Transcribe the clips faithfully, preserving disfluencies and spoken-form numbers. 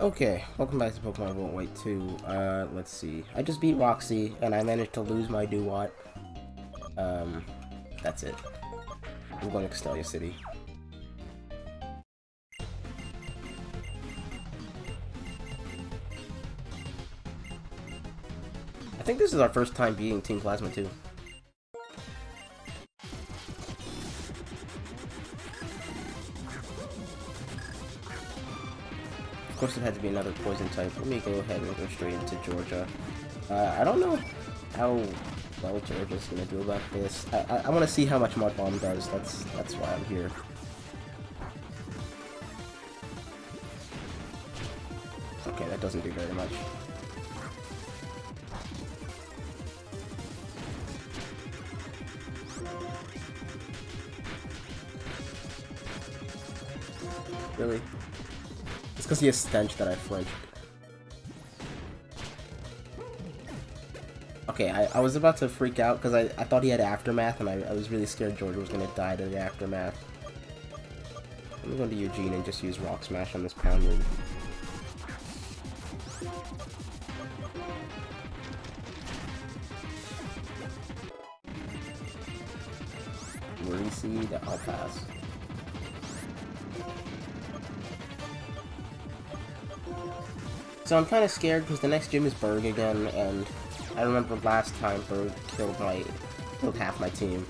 Okay, welcome back to Pokemon Volt White two. Uh, let's see. I just beat Roxie, and I managed to lose my Dewott. Um, that's it. I'm going to Castelia City. I think this is our first time beating Team Plasma too. Of course it had to be another poison type. Let me go ahead and go straight into Georgia. Uh, I don't know how well Georgia's gonna do about this. I, I, I wanna see how much Mud Bomb does, that's that's why I'm here. Okay, that doesn't do very much. Really? Because he has stench that I flinched. Okay, I, I was about to freak out because I, I thought he had Aftermath and I, I was really scared Georgia was going to die to the Aftermath. I'm going to Eugene and just use Rock Smash on this Pound Ring. Worry Seed, I'll pass. So I'm kind of scared because the next gym is Burgh again, and I remember last time Burgh killed my killed half my team.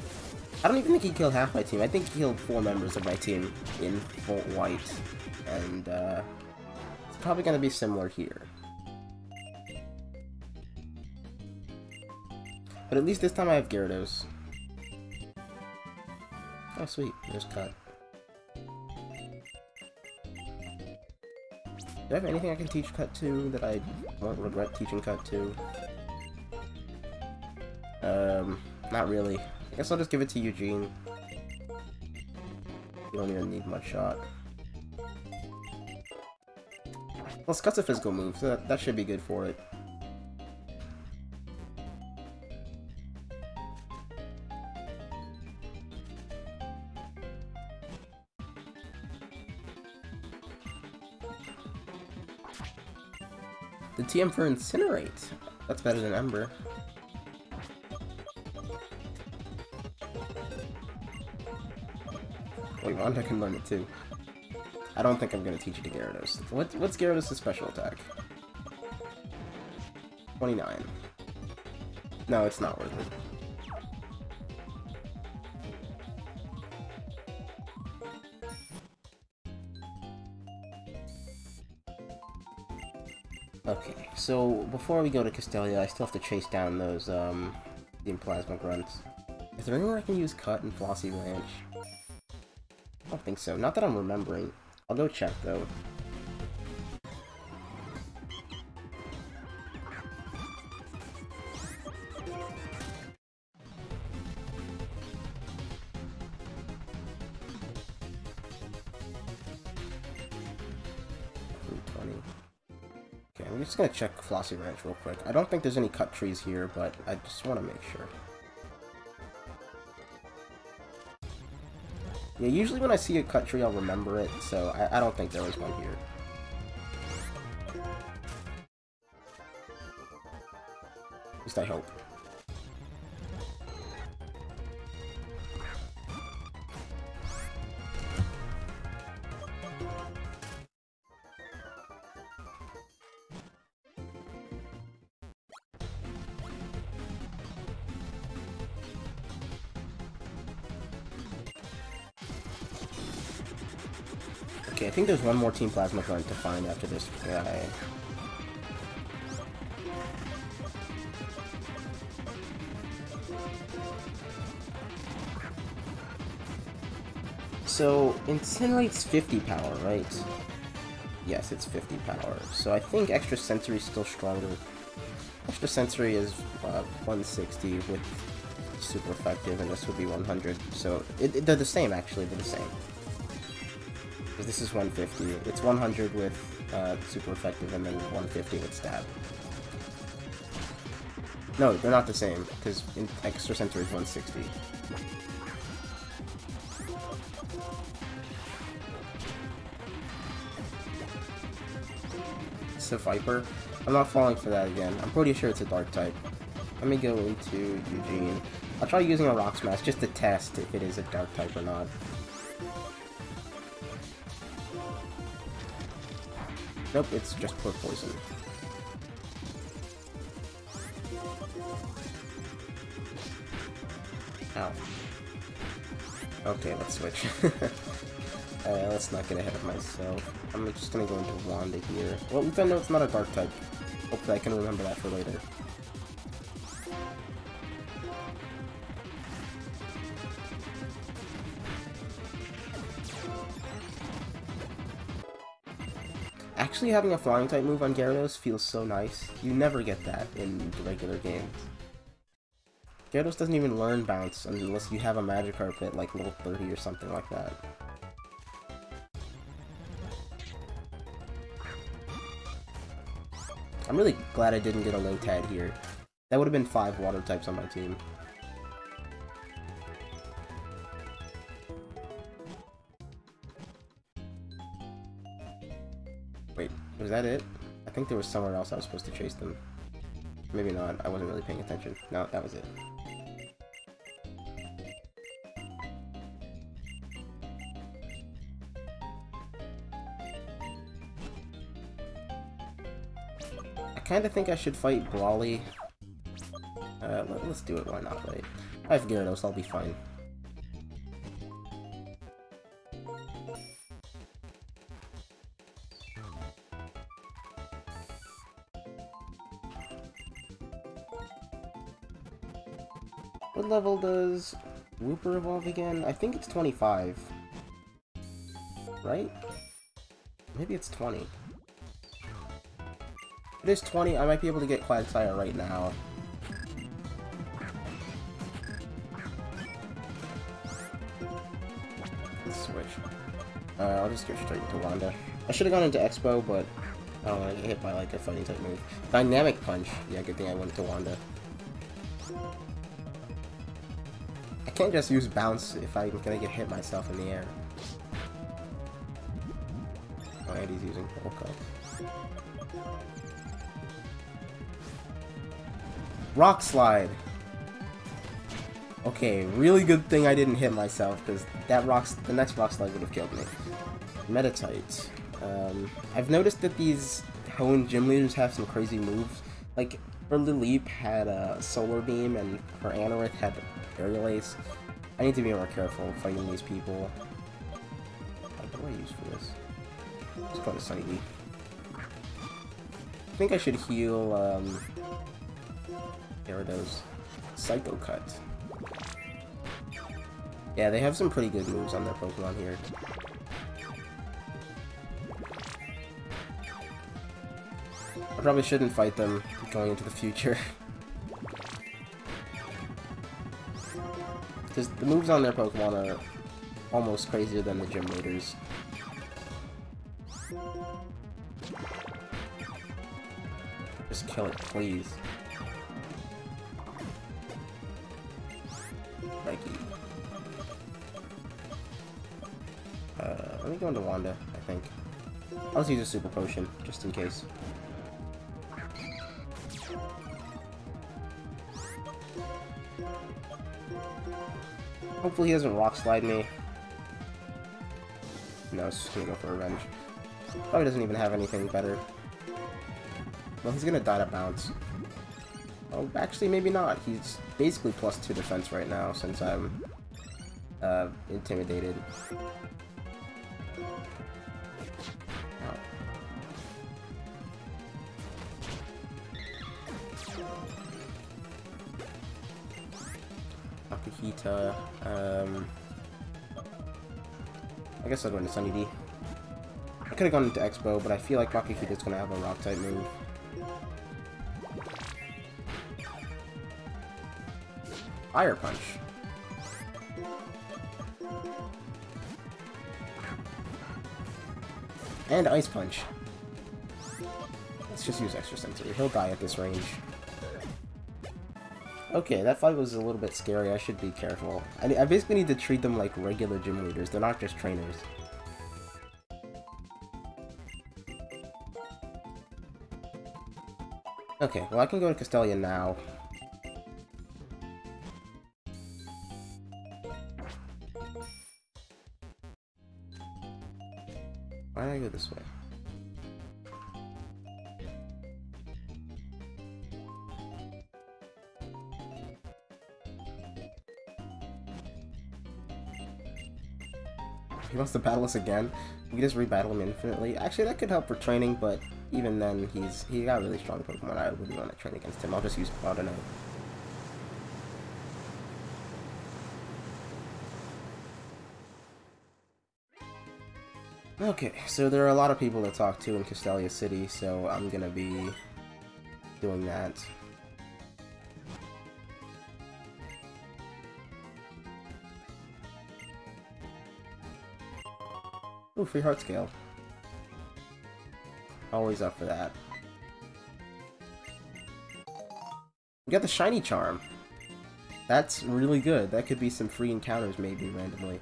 I don't even think he killed half my team. I think he killed four members of my team in Volt White, and uh, it's probably going to be similar here. But at least this time I have Gyarados. Oh sweet, there's Cut. Do I have anything I can teach Cut to that I won't regret teaching Cut to? Um, not really. I guess I'll just give it to Eugene. You don't even need much shot. Well, Cut's a physical move, so that, that should be good for it. The T M for Incinerate! That's better than Ember. Wait, Wanda can learn it too. I don't think I'm gonna teach it to Gyarados. What, what's Gyarados' special attack? twenty-nine. No, it's not worth it. Okay, so before we go to Castelia, I still have to chase down those, um, the Implasma Grunts. Is there anywhere I can use Cut and Flossy Ranch? I don't think so. Not that I'm remembering. I'll go check, though. I'm just gonna check Flossy Ranch real quick. I don't think there's any cut trees here, but I just want to make sure. Yeah, usually when I see a cut tree, I'll remember it, so I, I don't think there was one here. At least I hope. Okay, I think there's one more Team Plasma Grunt to find after this guy. So, Incinerate's fifty power, right? Yes, it's fifty power. So I think Extra Sensory's still stronger. Extra Sensory is uh, one sixty with super effective, and this would be one hundred. So, it, it, they're the same, actually, they're the same. This is one fifty. It's one hundred with uh, super effective and then one fifty with stab. No, they're not the same, because Extra Sensory is one sixty. it's a Viper. I'm not falling for that again. I'm pretty sure it's a Dark type. Let me go into Eugene. I'll try using a Rock Smash just to test if it is a Dark type or not. Nope, it's just pure poison. Ow. Okay, let's switch. uh, let's not get ahead of myself. I'm just gonna go into Wanda here. Well, at least I know it's not a Dark type. Hopefully I can remember that for later. Actually having a flying type move on Gyarados feels so nice. You never get that in the regular games. Gyarados doesn't even learn Bounce unless you have a Magikarp at like level thirty or something like that. I'm really glad I didn't get a Lotad here. That would have been five water types on my team. Wait, was that it? I think there was somewhere else I was supposed to chase them. Maybe not, I wasn't really paying attention. No, that was it. I kinda think I should fight Brawly. Uh, let, let's do it, why not, right? I have Gyarados, I'll be fine. What level does Wooper evolve again? I think it's twenty-five. Right? Maybe it's twenty. If it is twenty, I might be able to get Quagsire right now. Let's switch. Uh, I'll just go straight to Wanda. I should've gone into Expo, but I don't want to get hit by like a fighting type move. Dynamic Punch! Yeah, good thing I went to Wanda. I can't just use Bounce if I'm gonna get hit myself in the air. Oh, Andy's using okay. Rock Slide! Okay, really good thing I didn't hit myself, because that rocks the next Rock Slide would have killed me. Metatite. Um, I've noticed that these honed gym leaders have some crazy moves. Like, her Liliep had a Solar Beam, and her Anorith had Aerial Ace. I need to be more careful fighting these people. What do I use for this? Let's go to Sunny D. I think I should heal, um... Gyarados. Psycho Cut. Yeah, they have some pretty good moves on their Pokemon here. I probably shouldn't fight them going into the future. Because the moves on their Pokemon are almost crazier than the gym leaders. Just kill it, please. Thank you. Uh, let me go into Wanda, I think. I'll just use a Super Potion, just in case. Hopefully he doesn't Rock Slide me. No, it's just gonna go for Revenge. Probably doesn't even have anything better. Well, he's gonna die to Bounce. Oh, actually, maybe not. He's basically plus two defense right now, since I'm uh, intimidated. Akihita, um... I guess I'll go into Sunny D. I could've gone into Expo, but I feel like Akihita's gonna have a Rock-type move. Fire Punch! And Ice Punch! Let's just use Extra Sensory, he'll die at this range. Okay, that fight was a little bit scary, I should be careful. I, I basically need to treat them like regular gym leaders, they're not just trainers. Okay, well I can go to Castelia now. Why did I go this way? He wants to battle us again. We just rebattle him infinitely. Actually, that could help for training, but even then, he's he got really strong Pokemon. I wouldn't want to train against him. I'll just use I don't know. Okay, so there are a lot of people to talk to in Castelia City, so I'm gonna be doing that. Ooh, free heart scale. Always up for that. We got the shiny charm. That's really good. That could be some free encounters maybe randomly.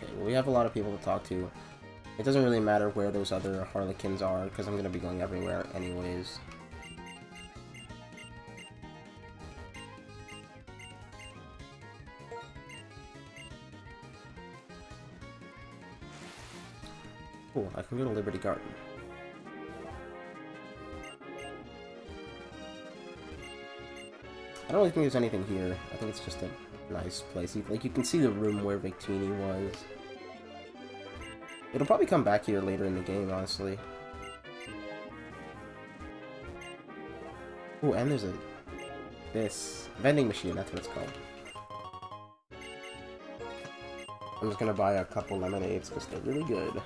Okay, well, we have a lot of people to talk to. It doesn't really matter where those other Harlequins are because I'm going to be going everywhere anyways. Cool, I can go to Liberty Garden. I don't really think there's anything here. I think it's just a nice place. Like, you can see the room where Victini was. It'll probably come back here later in the game, honestly. Oh, and there's a... this... vending machine, that's what it's called. I'm just gonna buy a couple lemonades, because they're really good.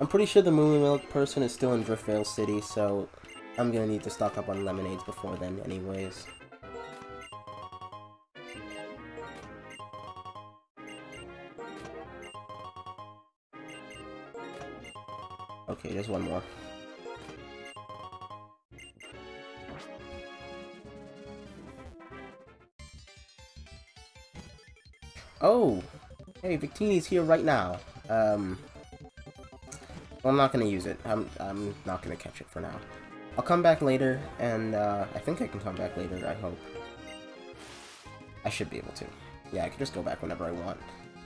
I'm pretty sure the Mooly Milk person is still in Driftvale City, so I'm gonna need to stock up on lemonades before then anyways. Okay, there's one more. Oh! Hey, Victini's here right now. Um... Well, I'm not gonna use it. I'm, I'm not gonna catch it for now. I'll come back later, and uh, I think I can come back later, I hope. I should be able to. Yeah, I can just go back whenever I want.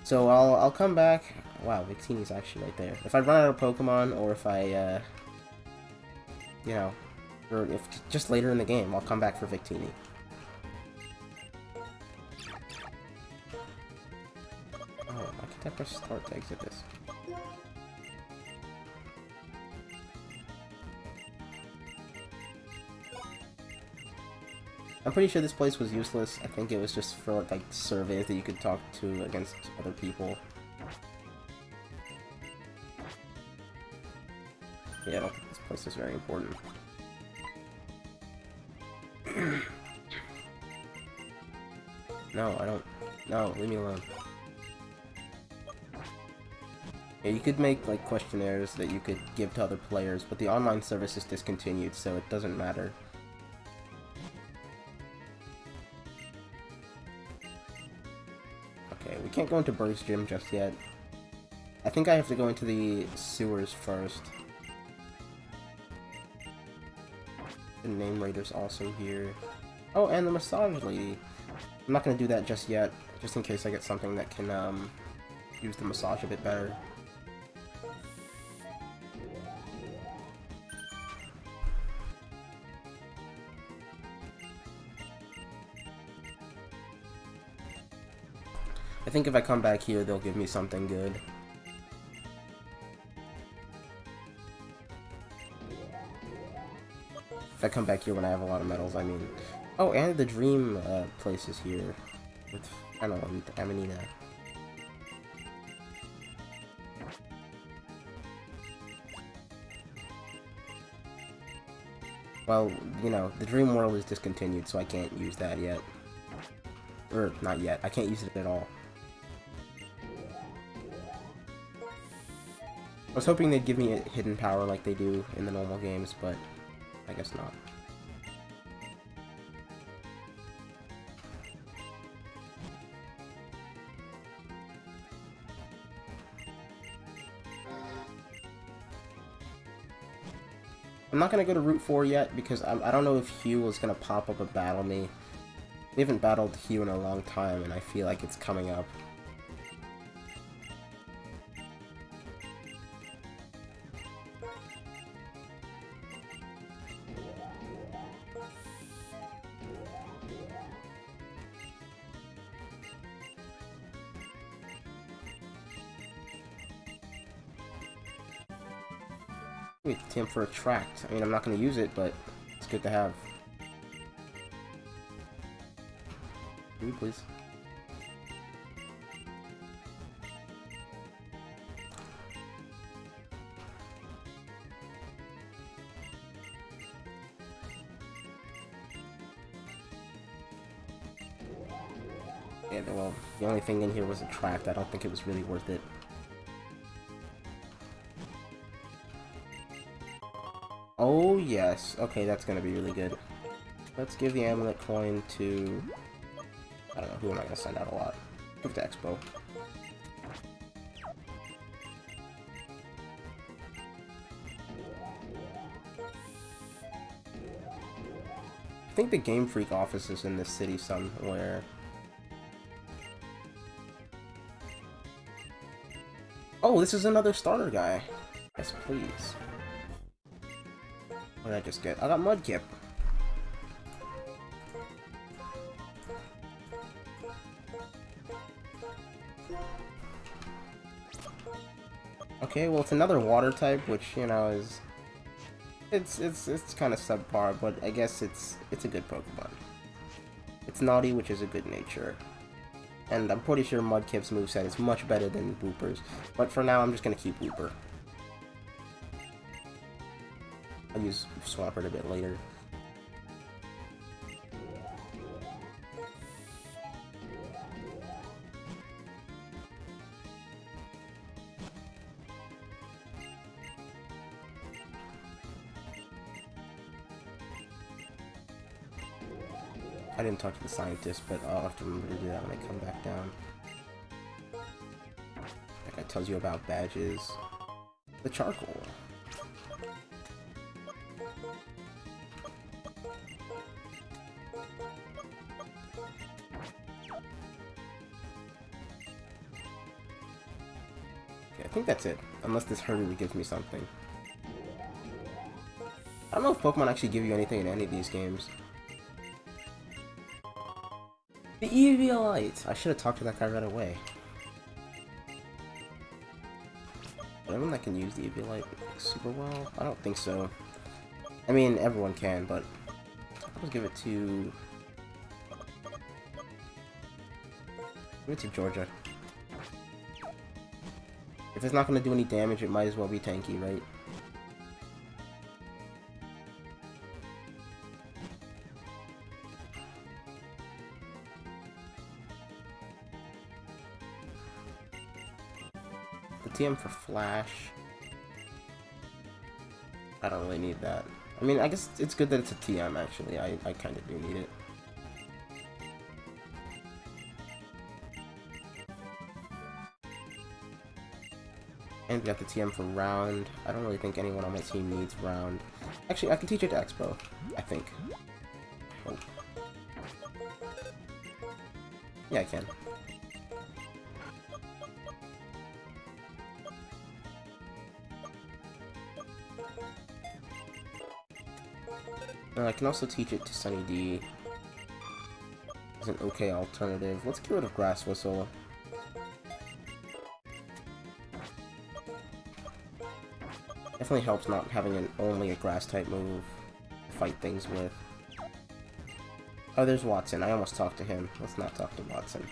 So I'll, I'll come back. Wow, Victini's actually right there. If I run out of Pokemon, or if I, uh, you know, or if just later in the game, I'll come back for Victini. Oh, I could definitely start to exit this. I'm pretty sure this place was useless. I think it was just for like surveys that you could talk to against other people. Yeah, I don't think this place is very important. No, I don't. No, leave me alone. Yeah, you could make like questionnaires that you could give to other players, but the online service is discontinued, so it doesn't matter. Can't go into Burgh's gym just yet. I think I have to go into the sewers first. The name raider's also here. Oh, and the massage lady. I'm not gonna do that just yet, just in case I get something that can um, use the massage a bit better. I think if I come back here, they'll give me something good. If I come back here when I have a lot of medals, I mean... Oh, and the dream uh, place is here. With, I don't know, with Amanina. Well, you know, the dream world is discontinued, so I can't use that yet. Or, not yet. I can't use it at all. I was hoping they'd give me a hidden power like they do in the normal games, but I guess not. I'm not going to go to Route four yet because I, I don't know if Hugh is going to pop up and battle me. We haven't battled Hugh in a long time, and I feel like it's coming up. Wait, T M for attract. I mean, I'm not going to use it, but it's good to have. Can you please? Yeah, well, the only thing in here was attract. I don't think it was really worth it. Oh, yes. Okay, that's gonna be really good. Let's give the amulet coin to... I don't know, who am I gonna send out a lot? Give to Expo. I think the Game Freak office is in this city somewhere. Oh, this is another starter guy. Yes, please. What did I just get? I got Mudkip. Okay, well it's another water type, which you know is it's it's it's kind of subpar, but I guess it's it's a good Pokemon. It's naughty, which is a good nature, and I'm pretty sure Mudkip's moveset is much better than Wooper's. But for now, I'm just gonna keep Wooper. I'll use Swampert a bit later. I didn't talk to the scientist, but I'll have to remember to do that when I come back down. That guy tells you about badges. The charcoal. I think that's it, unless this Herdor gives me something. I don't know if Pokemon actually give you anything in any of these games. The Eviolite! I should have talked to that guy right away. Is anyone that can use the Eviolite super well? I don't think so. I mean, everyone can, but I'll just give it to... give it to Georgia. If it's not going to do any damage, it might as well be tanky, right? The T M for Flash. I don't really need that. I mean, I guess it's good that it's a T M, actually. I, I kind of do need it. And we got the T M for Round. I don't really think anyone on my team needs Round. Actually, I can teach it to Expo, I think. Oh. Yeah, I can. And I can also teach it to Sunny D. It's an okay alternative. Let's get rid of Grass Whistle. Definitely helps not having an only a grass type move to fight things with. Oh, there's Watson. I almost talked to him. Let's not talk to Watson.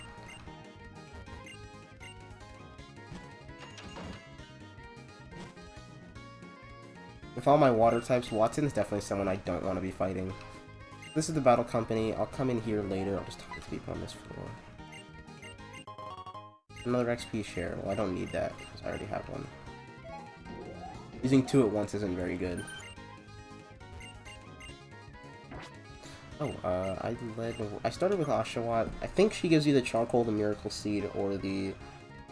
With all my water types, Watson's definitely someone I don't want to be fighting. This is the battle company. I'll come in here later. I'll just talk to people on this floor. Another X P share. Well, I don't need that because I already have one. Using two at once isn't very good. Oh, uh, I led... I started with Oshawott. I think she gives you the Charcoal, the Miracle Seed, or the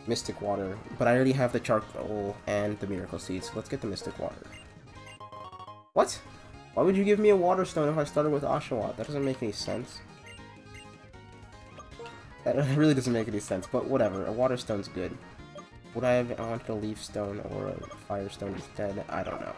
Mystic Water. But I already have the Charcoal and the Miracle Seed, so let's get the Mystic Water. What? Why would you give me a Water Stone if I started with Oshawott? That doesn't make any sense. That really doesn't make any sense, but whatever. A Water Stone's good. Would I have wanted a Leaf Stone or a Fire Stone instead? I don't know.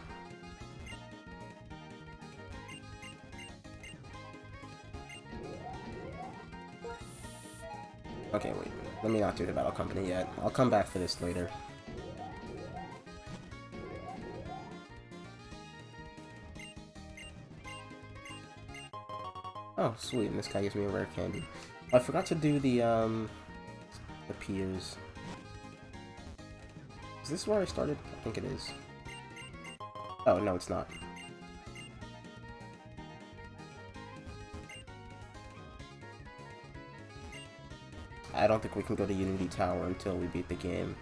Okay, wait. Let me not do the Battle Company yet. I'll come back for this later. Oh, sweet. And this guy gives me a rare candy. I forgot to do the, um... the piers. Is this where I started? I think it is. Oh, no, it's not. I don't think we can go to Unity Tower until we beat the game.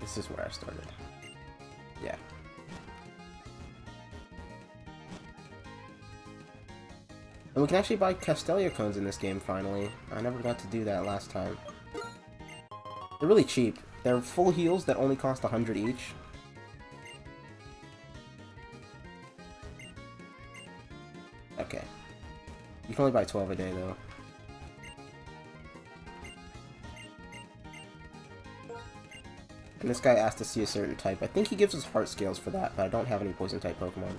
This is where I started. Yeah. And we can actually buy Castelia cones in this game, finally. I never got to do that last time. They're really cheap. They're full heals that only cost one hundred each. Okay. You can only buy twelve a day, though. And this guy asked to see a certain type. I think he gives us heart scales for that, but I don't have any poison type Pokemon.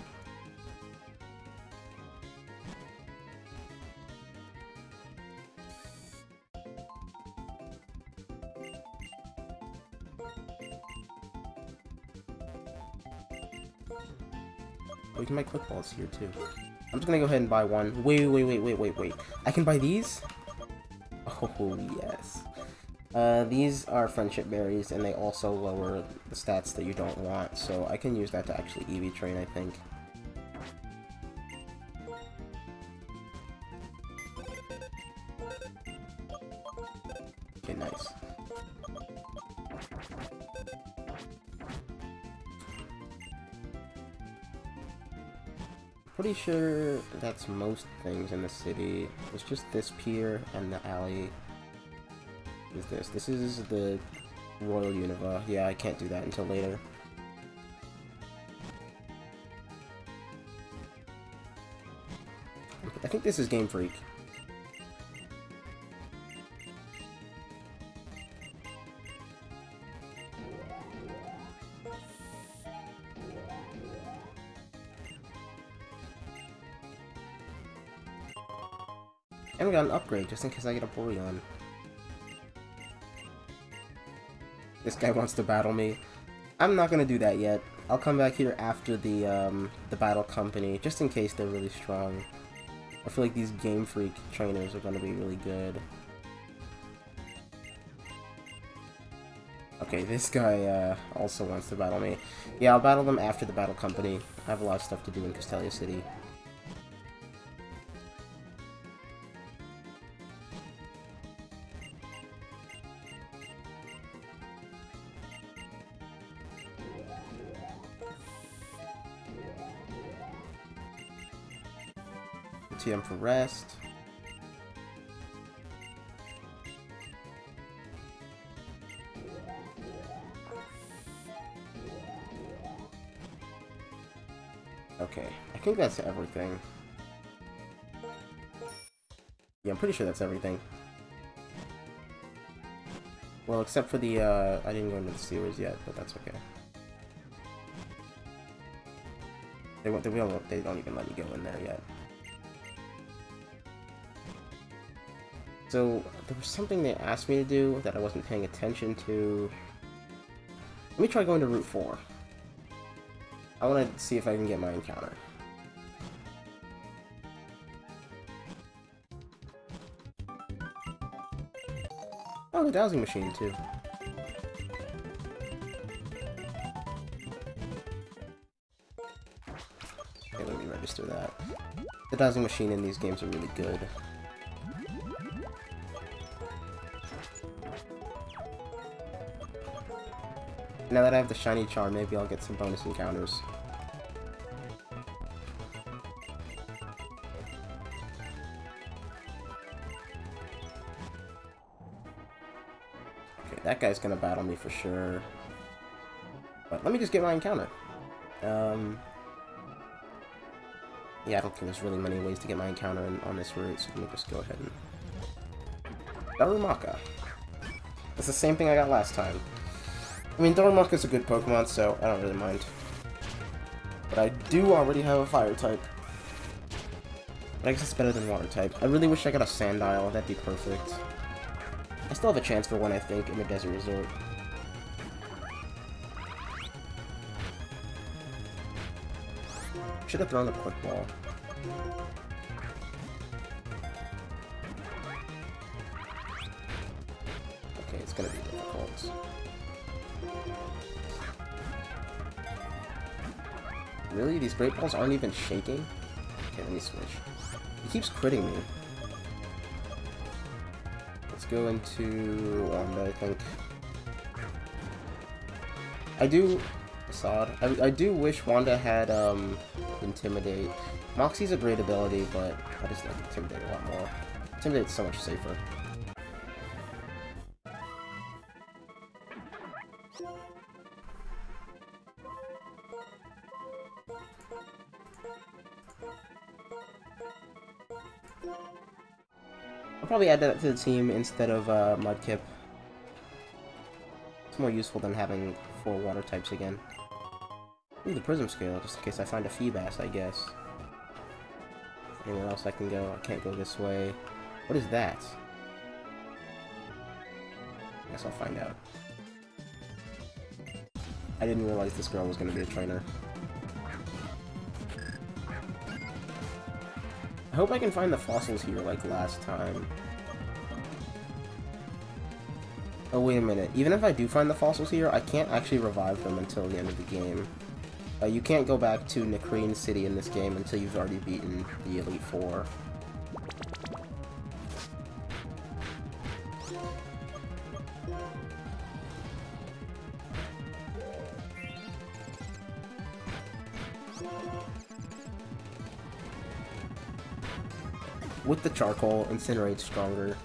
Oh, we can buy Quick Balls here too. I'm just gonna go ahead and buy one. Wait, wait, wait, wait, wait, wait. I can buy these? Oh, yes. Uh, these are Friendship Berries, and they also lower the stats that you don't want, so I can use that to actually E V train, I think. Okay, nice. Pretty sure that's most things in the city. It's just this pier and the alley. Is this. This is the Royal Unova. Yeah, I can't do that until later. I think this is Game Freak. And we got an upgrade, just in case I get a Boreon. This guy wants to battle me. I'm not gonna do that yet. I'll come back here after the um, the battle company, just in case they're really strong. I feel like these Game Freak trainers are gonna be really good. Okay, this guy uh, also wants to battle me. Yeah, I'll battle them after the battle company. I have a lot of stuff to do in Castelia City. T M for rest. Okay, I think that's everything. Yeah, I'm pretty sure that's everything. Well, except for the, uh, I didn't go into the sewers yet, but that's okay. They won't, they don't, they don't even let me go in there yet. So, there was something they asked me to do that I wasn't paying attention to. Let me try going to Route four. I want to see if I can get my encounter. Oh, the dowsing machine, too. Okay, let me register that. The dowsing machine in these games are really good. Now that I have the shiny charm, maybe I'll get some bonus encounters. Okay, that guy's gonna battle me for sure. But let me just get my encounter. Um, yeah, I don't think there's really many ways to get my encounter in, on this route, so let me just go ahead and... Darumaka. It's the same thing I got last time. I mean, Darumaka's a good Pokemon, so I don't really mind. But I do already have a fire type. But I guess it's better than water type. I really wish I got a Sandile, that'd be perfect. I still have a chance for one, I think, in the Desert Resort. Should have thrown a Quick Ball. Okay, it's gonna be difficult. Really? These Great Balls aren't even shaking? Okay, let me switch. He keeps critting me. Let's go into Wanda, I think. I do... Facade. I, I do wish Wanda had, um... Intimidate. Moxie's a great ability, but I just like Intimidate a lot more. Intimidate's so much safer. I'll probably add that to the team instead of uh, Mudkip. It's more useful than having four water types again. Ooh, the Prism Scale, just in case I find a Feebas, I guess. Anywhere else I can go? I can't go this way. What is that? I guess I'll find out. I didn't realize this girl was going to be a trainer. I hope I can find the fossils here like last time. Oh, wait a minute. Even if I do find the fossils here, I can't actually revive them until the end of the game. Uh, you can't go back to Nikreen City in this game until you've already beaten the Elite Four. With the charcoal, Incinerate's stronger.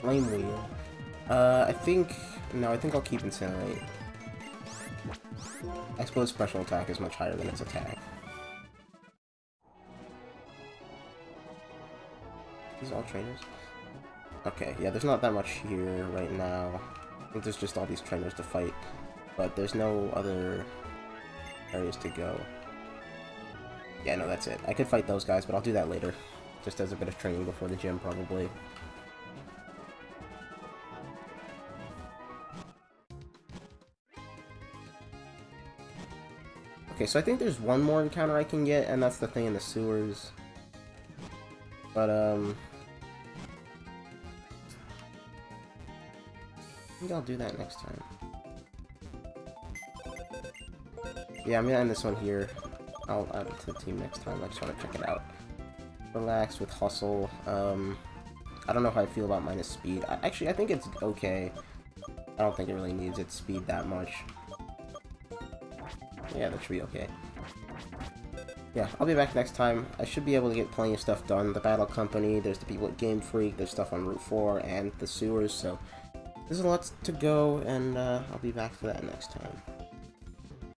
Flame Wheel. Uh, I think... No, I think I'll keep Incinerate. Expo's special attack is much higher than its attack. These are all trainers? Okay, yeah, there's not that much here right now. I think there's just all these trainers to fight. But there's no other areas to go. Yeah, no, that's it. I could fight those guys, but I'll do that later. Just as a bit of training before the gym, probably. Okay, so I think there's one more encounter I can get, and that's the thing in the sewers. But, um... I think I'll do that next time. Yeah, I'm gonna end this one here. I'll add it to the team next time, I just wanna check it out. Relax with Hustle. Um... I don't know how I feel about minus speed. I, actually, I think it's okay. I don't think it really needs its speed that much. Yeah, that should be okay. Yeah, I'll be back next time. I should be able to get plenty of stuff done. The Battle Company, there's the people at Game Freak, there's stuff on Route four, and the sewers, so... There's a lot to go, and uh, I'll be back for that next time.